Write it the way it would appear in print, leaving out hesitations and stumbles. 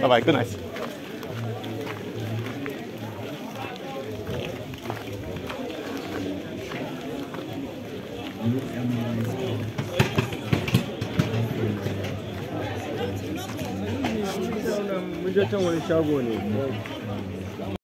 Bye-bye, good night. Shago ne